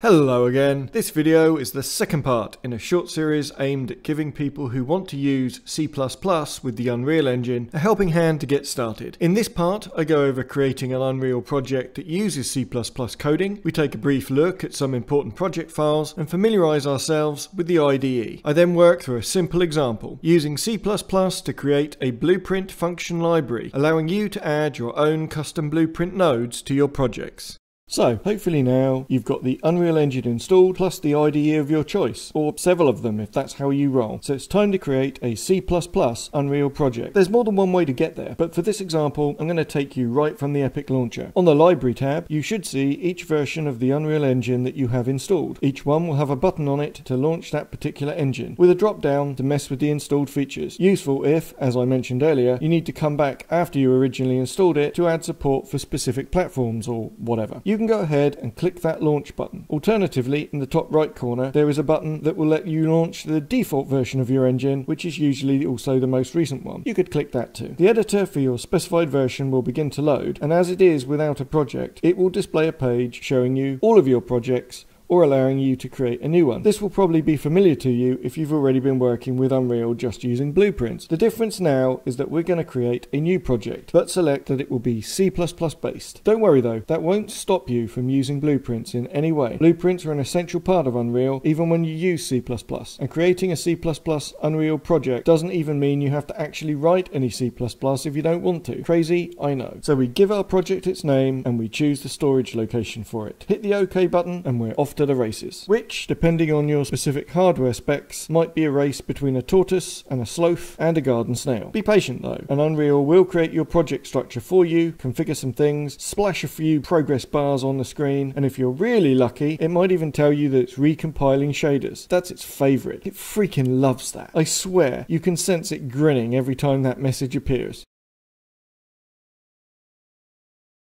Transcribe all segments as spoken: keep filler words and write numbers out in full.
Hello again. This video is the second part in a short series aimed at giving people who want to use C plus plus with the Unreal Engine a helping hand to get started. In this part, I go over creating an Unreal project that uses C plus plus coding, we take a brief look at some important project files and familiarise ourselves with the I D E. I then work through a simple example, using C plus plus to create a Blueprint Function Library, allowing you to add your own custom Blueprint nodes to your projects. So, hopefully now you've got the Unreal Engine installed plus the I D E of your choice, or several of them if that's how you roll. So it's time to create a C plus plus Unreal project. There's more than one way to get there, but for this example I'm going to take you right from the Epic Launcher. On the Library tab you should see each version of the Unreal Engine that you have installed. Each one will have a button on it to launch that particular engine, with a drop down to mess with the installed features. Useful if, as I mentioned earlier, you need to come back after you originally installed it to add support for specific platforms or whatever. You You can go ahead and click that launch button. Alternatively, in the top right corner there is a button that will let you launch the default version of your engine, which is usually also the most recent one. You could click that too. The editor for your specified version will begin to load, and as it is without a project, it will display a page showing you all of your projects or allowing you to create a new one. This will probably be familiar to you if you've already been working with Unreal just using blueprints. The difference now is that we're going to create a new project, but select that it will be C plus plus based. Don't worry though, that won't stop you from using blueprints in any way. Blueprints are an essential part of Unreal even when you use C plus plus, and creating a C plus plus Unreal project doesn't even mean you have to actually write any C plus plus if you don't want to. Crazy, I know. So we give our project its name and we choose the storage location for it. Hit the OK button and we're off to the races, which, depending on your specific hardware specs, might be a race between a tortoise and a sloth and a garden snail. Be patient though, and Unreal will create your project structure for you, configure some things, splash a few progress bars on the screen, and if you're really lucky, it might even tell you that it's recompiling shaders. That's its favourite. It freaking loves that. I swear, you can sense it grinning every time that message appears.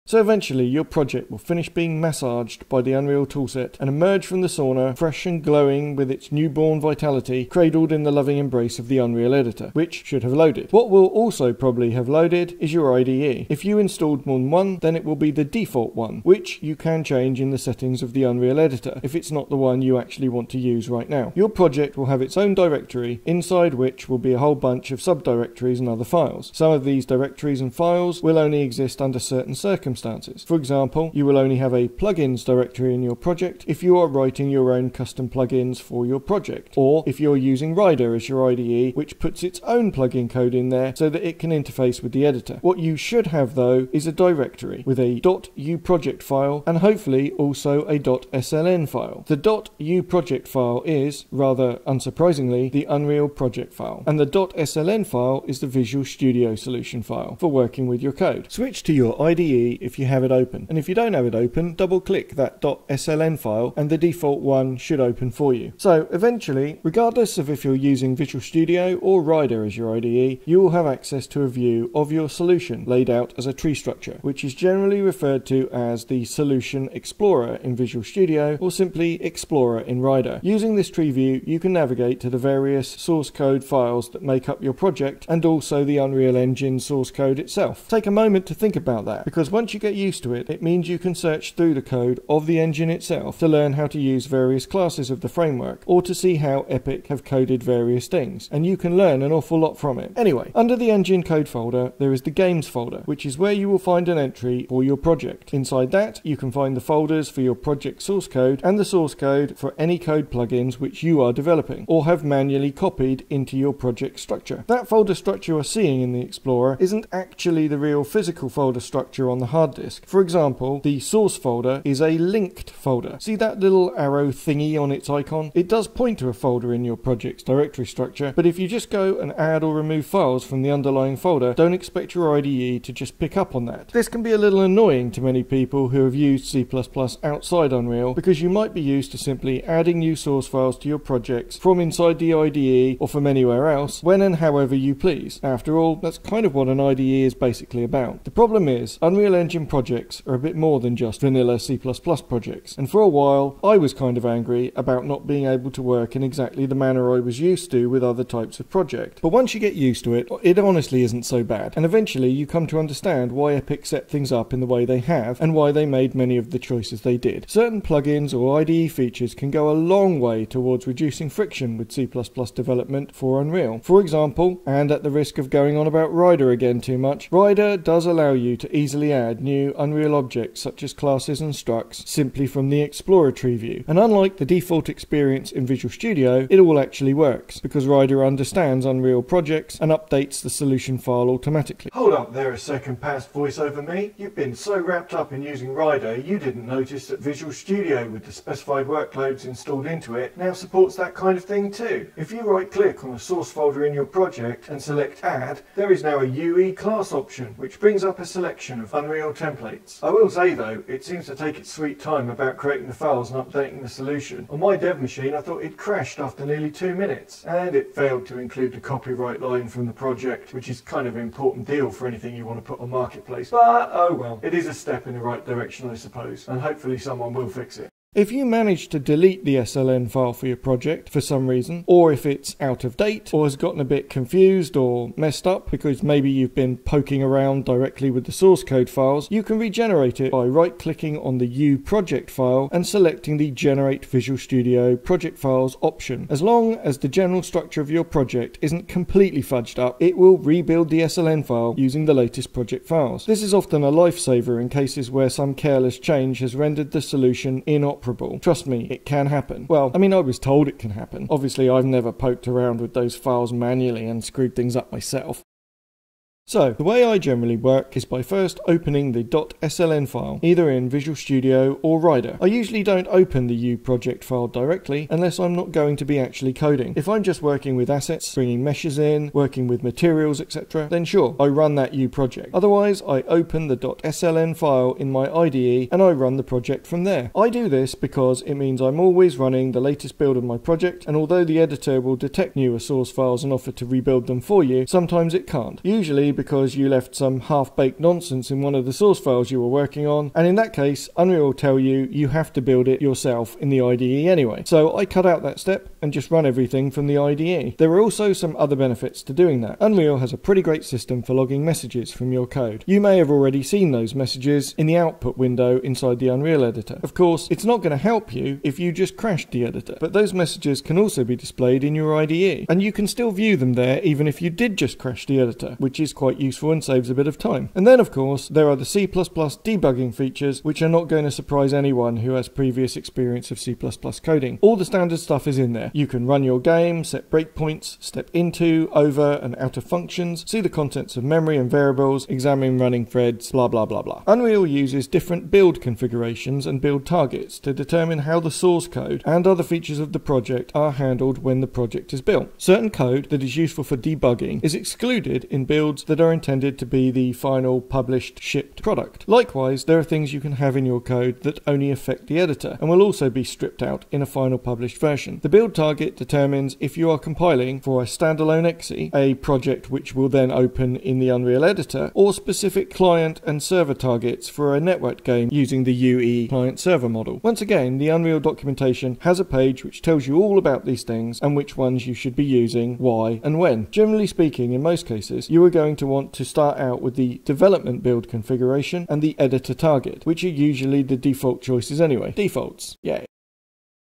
So eventually your project will finish being massaged by the Unreal toolset and emerge from the sauna fresh and glowing with its newborn vitality, cradled in the loving embrace of the Unreal editor, which should have loaded. What will also probably have loaded is your I D E. If you installed more than one, then it will be the default one, which you can change in the settings of the Unreal editor if it's not the one you actually want to use right now. Your project will have its own directory, inside which will be a whole bunch of subdirectories and other files. Some of these directories and files will only exist under certain circumstances. For example, you will only have a plugins directory in your project if you are writing your own custom plugins for your project, or if you're using Rider as your I D E, which puts its own plugin code in there so that it can interface with the editor. What you should have though is a directory with a .uproject file and hopefully also a .sln file. The .uproject file is, rather unsurprisingly, the Unreal project file, and the .sln file is the Visual Studio solution file for working with your code. Switch to your I D E if If you have it open, and if you don't have it open, double click that .sln file and the default one should open for you. So eventually, regardless of if you're using Visual Studio or Rider as your I D E, you will have access to a view of your solution laid out as a tree structure, which is generally referred to as the Solution Explorer in Visual Studio or simply Explorer in Rider. Using this tree view, you can navigate to the various source code files that make up your project and also the Unreal Engine source code itself. Take a moment to think about that, because once you get used to it, it means you can search through the code of the engine itself to learn how to use various classes of the framework, or to see how Epic have coded various things, and you can learn an awful lot from it. Anyway, under the engine code folder there is the games folder, which is where you will find an entry for your project. Inside that you can find the folders for your project source code and the source code for any code plugins which you are developing or have manually copied into your project structure. That folder structure you're seeing in the Explorer isn't actually the real physical folder structure on the hard disk. For example, the source folder is a linked folder. See that little arrow thingy on its icon? It does point to a folder in your project's directory structure, but if you just go and add or remove files from the underlying folder, don't expect your I D E to just pick up on that. This can be a little annoying to many people who have used C plus plus outside Unreal, because you might be used to simply adding new source files to your projects from inside the I D E or from anywhere else, when and however you please. After all, that's kind of what an I D E is basically about. The problem is, Unreal Engine Engine projects are a bit more than just vanilla C plus plus projects, and for a while I was kind of angry about not being able to work in exactly the manner I was used to with other types of project. But once you get used to it, it honestly isn't so bad, and eventually you come to understand why Epic set things up in the way they have and why they made many of the choices they did. Certain plugins or I D E features can go a long way towards reducing friction with C plus plus development for Unreal. For example, and at the risk of going on about Rider again too much, Rider does allow you to easily add new Unreal objects such as classes and structs simply from the exploratory view, and unlike the default experience in Visual Studio, it all actually works because Rider understands Unreal projects and updates the solution file automatically. Hold up there a second, past voice over me. You've been so wrapped up in using Rider you didn't notice that Visual Studio, with the specified workloads installed into it, now supports that kind of thing too. If you right click on a source folder in your project and select add, there is now a U E class option which brings up a selection of Unreal templates. I will say though, it seems to take its sweet time about creating the files and updating the solution. On my dev machine I thought it crashed after nearly two minutes, and it failed to include the copyright line from the project, which is kind of an important deal for anything you want to put on Marketplace. But oh well, it is a step in the right direction I suppose, and hopefully someone will fix it. If you manage to delete the S L N file for your project for some reason, or if it's out of date or has gotten a bit confused or messed up because maybe you've been poking around directly with the source code files, you can regenerate it by right clicking on the U project file and selecting the Generate Visual Studio Project Files option. As long as the general structure of your project isn't completely fudged up, it will rebuild the S L N file using the latest project files. This is often a lifesaver in cases where some careless change has rendered the solution inoperable. Trust me, it can happen. Well, I mean, I was told it can happen. Obviously, I've never poked around with those files manually and screwed things up myself. So, the way I generally work is by first opening the .sln file, either in Visual Studio or Rider. I usually don't open the U project file directly unless I'm not going to be actually coding. If I'm just working with assets, bringing meshes in, working with materials, et cetera, then sure, I run that U project. Otherwise, I open the .sln file in my I D E and I run the project from there. I do this because it means I'm always running the latest build of my project, and although the editor will detect newer source files and offer to rebuild them for you, sometimes it can't. Usually, because you left some half-baked nonsense in one of the source files you were working on, and in that case Unreal will tell you you have to build it yourself in the I D E anyway. So I cut out that step and just run everything from the I D E. There are also some other benefits to doing that. Unreal has a pretty great system for logging messages from your code. You may have already seen those messages in the output window inside the Unreal editor. Of course, it's not going to help you if you just crashed the editor, but those messages can also be displayed in your I D E, and you can still view them there even if you did just crash the editor, which is quite useful and saves a bit of time. And then of course there are the C plus plus debugging features, which are not going to surprise anyone who has previous experience of C plus plus coding. All the standard stuff is in there. You can run your game, set breakpoints, step into, over and out of functions, see the contents of memory and variables, examine running threads, blah blah blah blah. Unreal uses different build configurations and build targets to determine how the source code and other features of the project are handled when the project is built. Certain code that is useful for debugging is excluded in builds that are intended to be the final published shipped product. Likewise, there are things you can have in your code that only affect the editor and will also be stripped out in a final published version. The build target determines if you are compiling for a standalone exe, a project which will then open in the Unreal editor, or specific client and server targets for a network game using the U E client server model. Once again, the Unreal documentation has a page which tells you all about these things and which ones you should be using, why and when. Generally speaking, in most cases, you are going to to want to start out with the development build configuration and the editor target, which are usually the default choices anyway. Defaults, yay.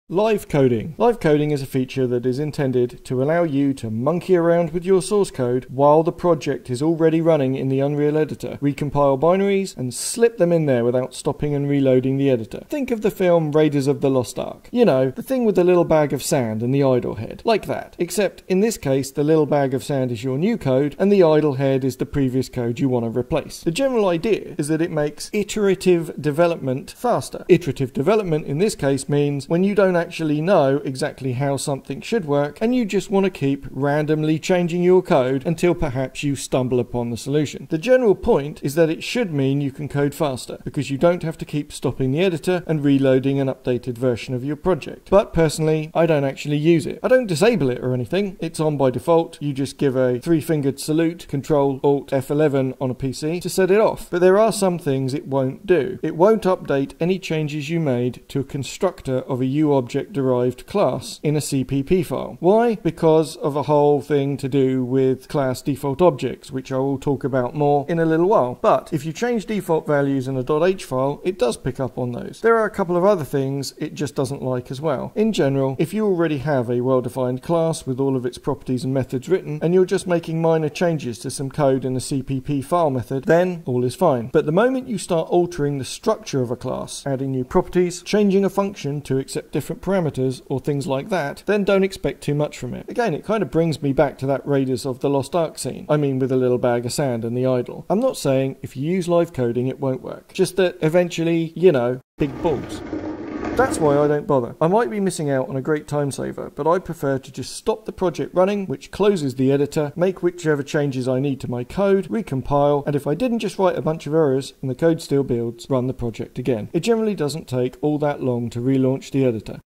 Live coding. Live coding is a feature that is intended to allow you to monkey around with your source code while the project is already running in the Unreal editor, recompile binaries and slip them in there without stopping and reloading the editor. Think of the film Raiders of the Lost Ark. You know, the thing with the little bag of sand and the idle head. Like that. Except in this case, the little bag of sand is your new code and the idle head is the previous code you want to replace. The general idea is that it makes iterative development faster. Iterative development in this case means when you don't actually know exactly how something should work, and you just want to keep randomly changing your code until perhaps you stumble upon the solution. The general point is that it should mean you can code faster, because you don't have to keep stopping the editor and reloading an updated version of your project. But personally, I don't actually use it. I don't disable it or anything, it's on by default. You just give a three-fingered salute, control alt F eleven on a P C to set it off. But there are some things it won't do. It won't update any changes you made to a constructor of a UObject derived class in a C P P file. Why? Because of a whole thing to do with class default objects, which I will talk about more in a little while. But if you change default values in a .h file, it does pick up on those. There are a couple of other things it just doesn't like as well. In general, if you already have a well-defined class with all of its properties and methods written, and you're just making minor changes to some code in a C P P file method, then all is fine. But the moment you start altering the structure of a class, adding new properties, changing a function to accept different parameters, or things like that, then don't expect too much from it. Again, it kind of brings me back to that Raiders of the Lost Ark scene. I mean, with a little bag of sand and the idol. I'm not saying if you use live coding it won't work, just that eventually, you know, big balls. That's why I don't bother. I might be missing out on a great time saver, but I prefer to just stop the project running, which closes the editor, make whichever changes I need to my code, recompile, and if I didn't just write a bunch of errors and the code still builds, run the project again. It generally doesn't take all that long to relaunch the editor.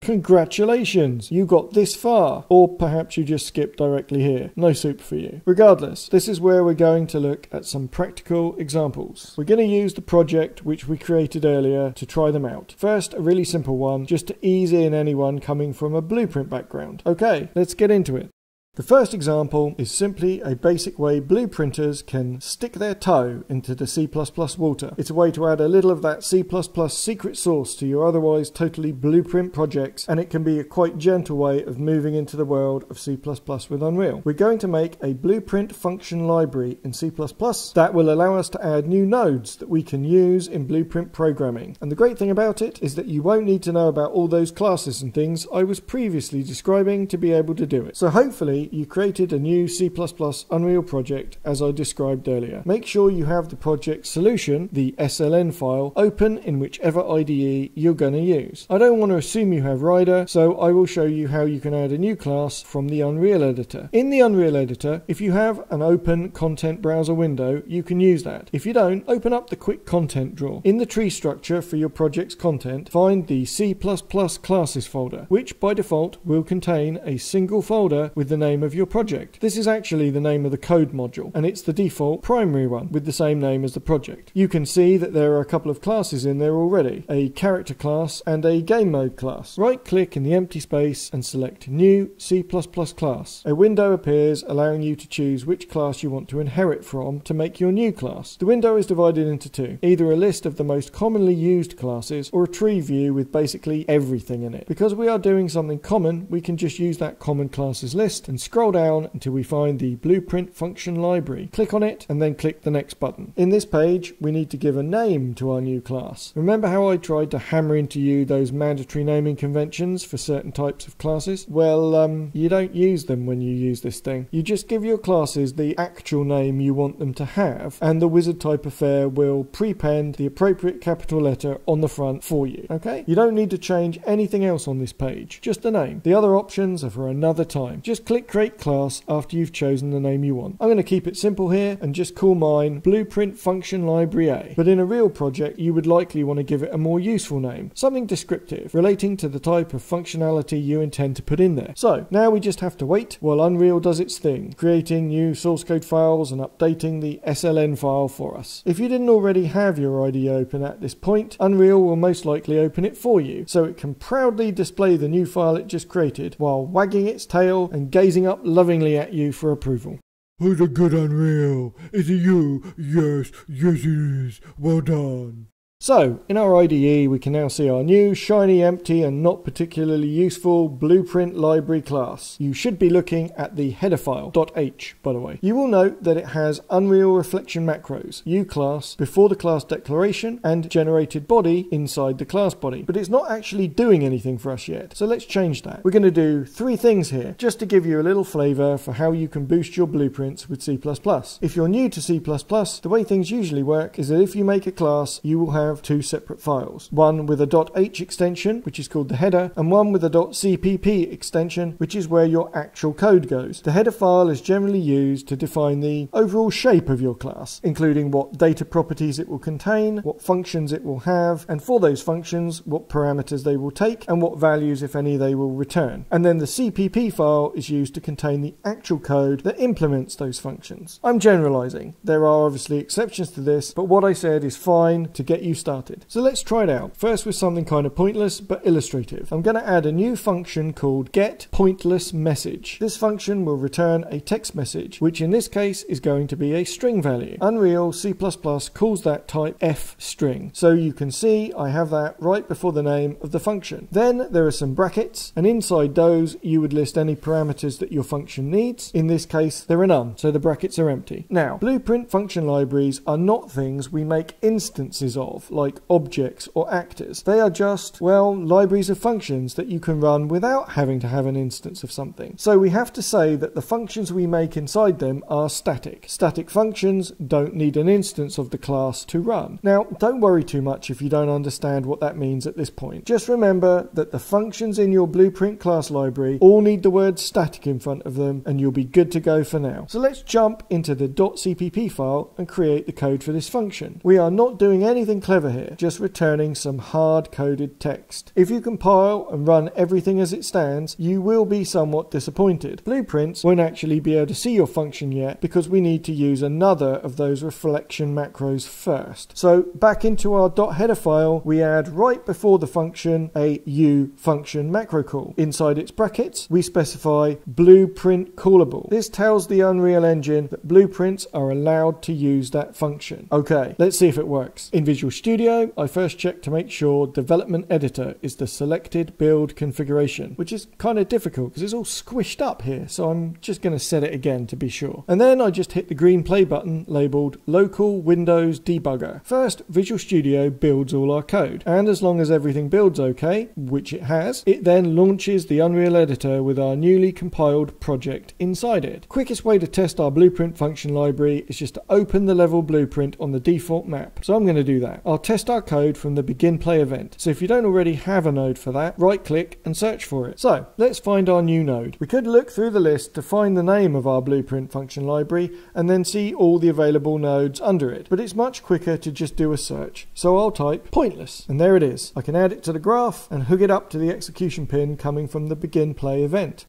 Congratulations, you got this far, or perhaps you just skipped directly here. No soup for you. Regardless, this is where we're going to look at some practical examples. We're going to use the project which we created earlier to try them out. First, a really simple one, just to ease in anyone coming from a Blueprint background. Okay, let's get into it. The first example is simply a basic way blueprinters can stick their toe into the C plus plus water. It's a way to add a little of that C plus plus secret sauce to your otherwise totally blueprint projects, and it can be a quite gentle way of moving into the world of C plus plus with Unreal. We're going to make a Blueprint Function Library in C plus plus that will allow us to add new nodes that we can use in blueprint programming. And the great thing about it is that you won't need to know about all those classes and things I was previously describing to be able to do it. So hopefully, you created a new C plus plus Unreal project as I described earlier. Make sure you have the project solution, the S L N file, open in whichever I D E you're going to use. I don't want to assume you have Rider, so I will show you how you can add a new class from the Unreal editor. In the Unreal editor, if you have an open content browser window, you can use that. If you don't, open up the quick content drawer. In the tree structure for your project's content, find the C plus plus classes folder, which by default will contain a single folder with the name of your project. This is actually the name of the code module, and it's the default primary one with the same name as the project. You can see that there are a couple of classes in there already, a character class and a game mode class. Right click in the empty space and select new C plus plus class. A window appears allowing you to choose which class you want to inherit from to make your new class. The window is divided into two, either a list of the most commonly used classes or a tree view with basically everything in it. Because we are doing something common, we can just use that common classes list and scroll down until we find the Blueprint Function Library. Click on it and then click the next button. In this page, we need to give a name to our new class. Remember how I tried to hammer into you those mandatory naming conventions for certain types of classes? Well, um, you don't use them when you use this thing. You just give your classes the actual name you want them to have, and the wizard type affair will prepend the appropriate capital letter on the front for you. Okay? You don't need to change anything else on this page, just the name. The other options are for another time. Just click create class after you've chosen the name you want. I'm going to keep it simple here and just call mine Blueprint Function Library A. But in a real project, you would likely want to give it a more useful name, something descriptive, relating to the type of functionality you intend to put in there. So now we just have to wait while Unreal does its thing, creating new source code files and updating the S L N file for us. If you didn't already have your I D E open at this point, Unreal will most likely open it for you, so it can proudly display the new file it just created while wagging its tail and gazing up lovingly at you for approval. Oh, the good Unreal! Is it you? Yes, yes it is. Well done. So, in our I D E, we can now see our new, shiny, empty, and not particularly useful Blueprint Library class. You should be looking at the header file, .h, by the way. You will note that it has Unreal Reflection Macros, UClass, before the class declaration, and generated body inside the class body. But it's not actually doing anything for us yet, so let's change that. We're going to do three things here, just to give you a little flavour for how you can boost your blueprints with C plus plus. If you're new to C plus plus, the way things usually work is that if you make a class, you will have have two separate files, one with a .h extension, which is called the header, and one with a .cpp extension, which is where your actual code goes. The header file is generally used to define the overall shape of your class, including what data properties it will contain, what functions it will have, and for those functions, what parameters they will take, and what values, if any, they will return. And then the C P P file is used to contain the actual code that implements those functions. I'm generalizing. There are obviously exceptions to this, but what I said is fine to get you started. So let's try it out. First with something kind of pointless, but illustrative. I'm going to add a new function called getPointlessMessage. This function will return a text message, which in this case is going to be a string value. Unreal C plus plus calls that type FString. So you can see I have that right before the name of the function. Then there are some brackets, and inside those you would list any parameters that your function needs. In this case, there are none, so the brackets are empty. Now, Blueprint function libraries are not things we make instances of, like objects or actors. They are just, well, libraries of functions that you can run without having to have an instance of something. So we have to say that the functions we make inside them are static. Static functions don't need an instance of the class to run. Now, don't worry too much if you don't understand what that means at this point. Just remember that the functions in your Blueprint class library all need the word static in front of them, and you'll be good to go for now. So let's jump into the .cpp file and create the code for this function. We are not doing anything clever here, just returning some hard-coded text. If you compile and run everything as it stands, you will be somewhat disappointed. Blueprints won't actually be able to see your function yet, because we need to use another of those reflection macros first. So back into our .header file, we add right before the function a UFunction macro call. Inside its brackets, we specify Blueprint callable. This tells the Unreal Engine that Blueprints are allowed to use that function. Okay, let's see if it works. In Visual Studio, I first check to make sure Development Editor is the selected build configuration, which is kind of difficult because it's all squished up here, so I'm just going to set it again to be sure. And then I just hit the green play button labeled Local Windows Debugger. First, Visual Studio builds all our code, and as long as everything builds okay, which it has, it then launches the Unreal Editor with our newly compiled project inside it. Quickest way to test our Blueprint function library is just to open the level blueprint on the default map, so I'm going to do that. I'll test our code from the begin play event, so if you don't already have a node for that, right click and search for it. So let's find our new node. We could look through the list to find the name of our Blueprint function library and then see all the available nodes under it, but it's much quicker to just do a search, so I'll type pointless, and there it is. I can add it to the graph and hook it up to the execution pin coming from the begin play event.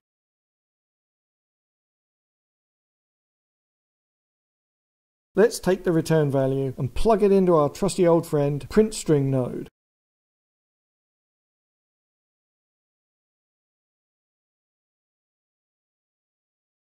Let's take the return value and plug it into our trusty old friend printString node.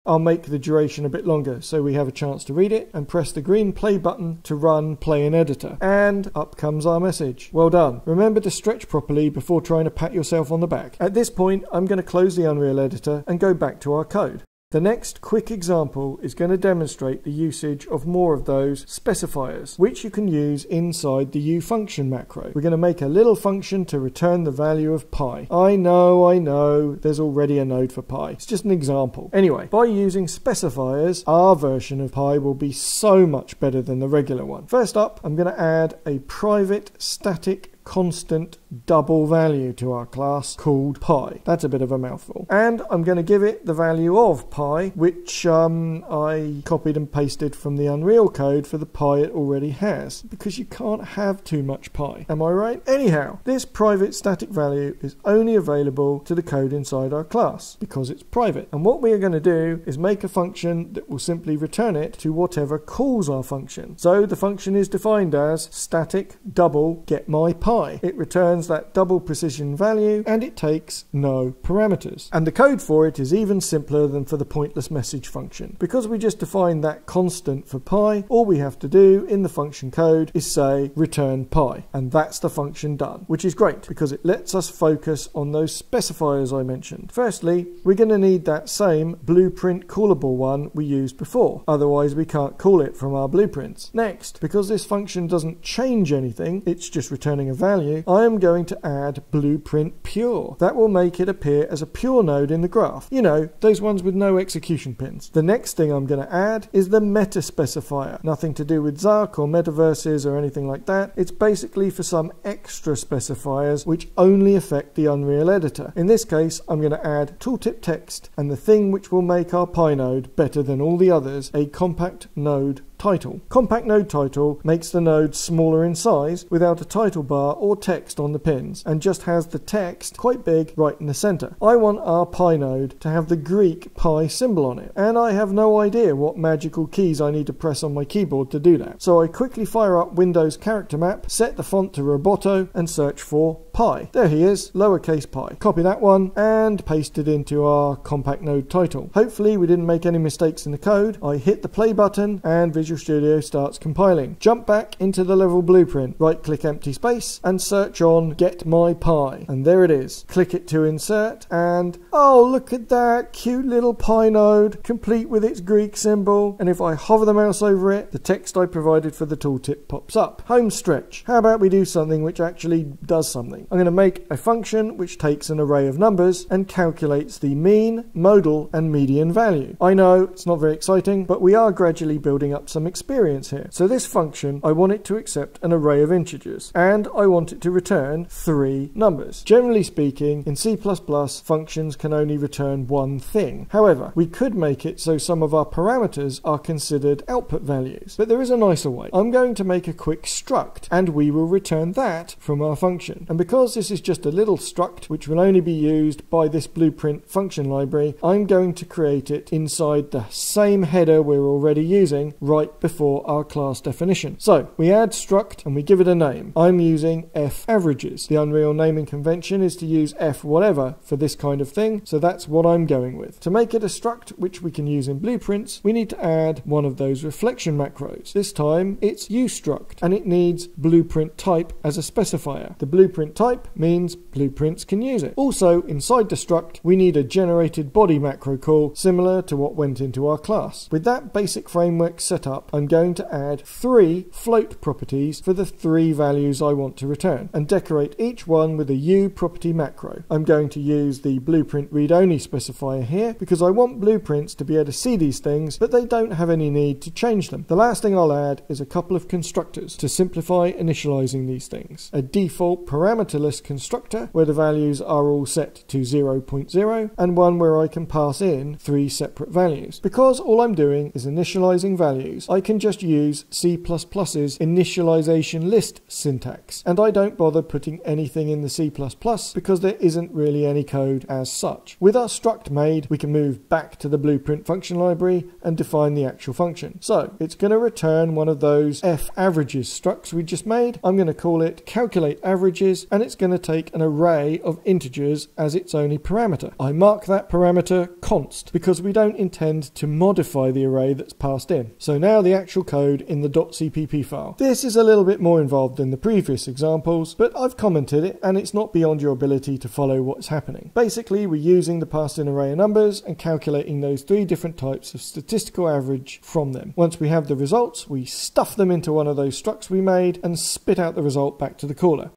I'll make the duration a bit longer so we have a chance to read it, and press the green play button to run play in editor. And up comes our message. Well done. Remember to stretch properly before trying to pat yourself on the back. At this point, I'm going to close the Unreal Editor and go back to our code. The next quick example is going to demonstrate the usage of more of those specifiers, which you can use inside the UFunction macro. We're going to make a little function to return the value of pi. I know, I know, there's already a node for pi. It's just an example. Anyway, by using specifiers, our version of pi will be so much better than the regular one. First up, I'm going to add a private static constant double value to our class called pi. That's a bit of a mouthful. And I'm going to give it the value of pi, which um, I copied and pasted from the Unreal code for the pi it already has, because you can't have too much pi. Am I right? Anyhow, this private static value is only available to the code inside our class because it's private. And what we are going to do is make a function that will simply return it to whatever calls our function. So the function is defined as static double getMyPi. It returns that double precision value, and it takes no parameters. And the code for it is even simpler than for the pointless message function. Because we just defined that constant for pi, all we have to do in the function code is say return pi, and that's the function done, which is great because it lets us focus on those specifiers I mentioned. Firstly, we're going to need that same blueprint callable one we used before, otherwise we can't call it from our blueprints. Next, because this function doesn't change anything, it's just returning a value, value, I am going to add Blueprint Pure. That will make it appear as a pure node in the graph. You know, those ones with no execution pins. The next thing I'm going to add is the meta specifier. Nothing to do with Zark or metaverses or anything like that. It's basically for some extra specifiers which only affect the Unreal editor. In this case, I'm going to add tooltip text and the thing which will make our Py node better than all the others, a compact node title. Compact node title makes the node smaller in size without a title bar or text on the pins and just has the text quite big right in the center. I want our Py node to have the Greek Pi symbol on it, and I have no idea what magical keys I need to press on my keyboard to do that. So I quickly fire up Windows character map, set the font to Roboto and search for Pi. There he is, lowercase pi. Copy that one and paste it into our compact node title. Hopefully we didn't make any mistakes in the code. I hit the play button and visually Visual Studio starts compiling. Jump back into the level blueprint, right click empty space and search on Get My Pi, and there it is. Click it to insert and oh, look at that cute little Pi node complete with its Greek symbol, and if I hover the mouse over it, the text I provided for the tooltip pops up. Home stretch. How about we do something which actually does something? I'm going to make a function which takes an array of numbers and calculates the mean, modal and median value. I know it's not very exciting, but we are gradually building up some experience here. So this function, I want it to accept an array of integers and I want it to return three numbers. Generally speaking, in C plus plus, functions can only return one thing. However, we could make it so some of our parameters are considered output values, but there is a nicer way. I'm going to make a quick struct and we will return that from our function. And because this is just a little struct which will only be used by this Blueprint function library, I'm going to create it inside the same header we're already using right before our class definition. So we add struct and we give it a name. I'm using FAverages. The Unreal naming convention is to use F whatever for this kind of thing, so that's what I'm going with. To make it a struct which we can use in blueprints, we need to add one of those reflection macros. This time it's UStruct, and it needs blueprint type as a specifier. The blueprint type means blueprints can use it. Also inside the struct we need a generated body macro call similar to what went into our class. With that basic framework set up, I'm going to add three float properties for the three values I want to return and decorate each one with a UProperty macro. I'm going to use the blueprint read-only specifier here because I want blueprints to be able to see these things, but they don't have any need to change them. The last thing I'll add is a couple of constructors to simplify initializing these things. A default parameterless constructor where the values are all set to zero point zero and one where I can pass in three separate values. Because all I'm doing is initializing values, I can just use C plus plus's initialization list syntax, and I don't bother putting anything in the C plus plus because there isn't really any code as such. With our struct made, we can move back to the blueprint function library and define the actual function. So it's going to return one of those F averages structs we just made. I'm going to call it calculate averages, and it's going to take an array of integers as its only parameter. I mark that parameter const because we don't intend to modify the array that's passed in. So now the actual code in the .cpp file. This is a little bit more involved than the previous examples, but I've commented it and it's not beyond your ability to follow what's happening. Basically, we're using the passed in array of numbers and calculating those three different types of statistical average from them. Once we have the results, we stuff them into one of those structs we made and spit out the result back to the caller.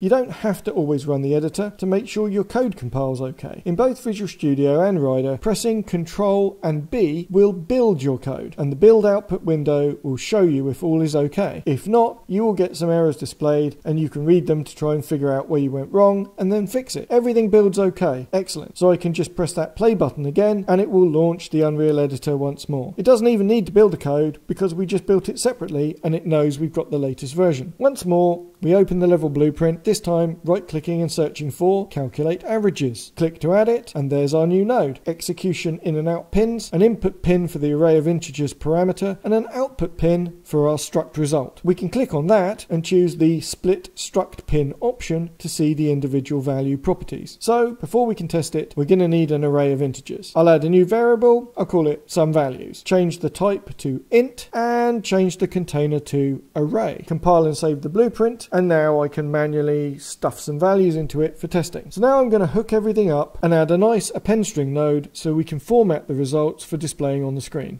You don't have to always run the editor to make sure your code compiles okay. In both Visual Studio and Rider, pressing Control and B will build your code, and the build output window will show you if all is okay. If not, you will get some errors displayed, and you can read them to try and figure out where you went wrong, and then fix it. Everything builds okay. Excellent. So I can just press that play button again, and it will launch the Unreal editor once more. It doesn't even need to build the code, because we just built it separately, and it knows we've got the latest version. Once more, we open the level blueprint, this time right-clicking and searching for calculate averages. Click to add it, and there's our new node. Execution in and out pins, an input pin for the array of integers parameter, and an output pin for our struct result. We can click on that and choose the split struct pin option to see the individual value properties. So before we can test it, we're going to need an array of integers. I'll add a new variable, I'll call it some values. Change the type to int, and change the container to array. Compile and save the blueprint. And now I can manually stuff some values into it for testing. So now I'm going to hook everything up and add a nice appendstring node so we can format the results for displaying on the screen.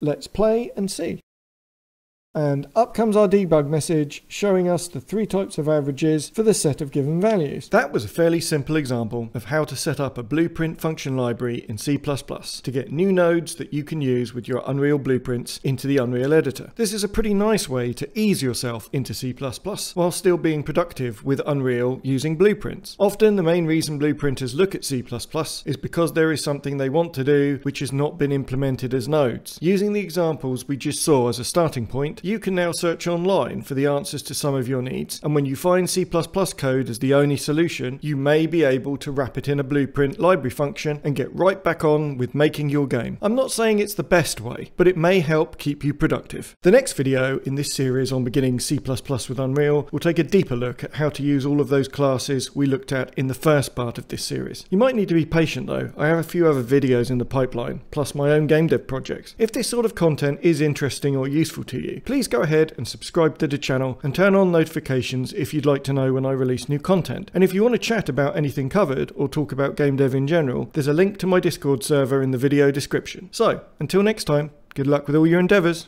Let's play and see. And up comes our debug message showing us the three types of averages for the set of given values. That was a fairly simple example of how to set up a Blueprint function library in C plus plus to get new nodes that you can use with your Unreal blueprints into the Unreal editor. This is a pretty nice way to ease yourself into C plus plus while still being productive with Unreal using blueprints. Often the main reason blueprinters look at C plus plus is because there is something they want to do which has not been implemented as nodes. Using the examples we just saw as a starting point, you can now search online for the answers to some of your needs, and when you find C plus plus code as the only solution, you may be able to wrap it in a Blueprint library function and get right back on with making your game. I'm not saying it's the best way, but it may help keep you productive. The next video in this series on beginning C plus plus with Unreal will take a deeper look at how to use all of those classes we looked at in the first part of this series. You might need to be patient though. I have a few other videos in the pipeline, plus my own game dev projects. If this sort of content is interesting or useful to you, please go ahead and subscribe to the channel and turn on notifications if you'd like to know when I release new content. And if you want to chat about anything covered or talk about game dev in general, there's a link to my Discord server in the video description. So, until next time, good luck with all your endeavors.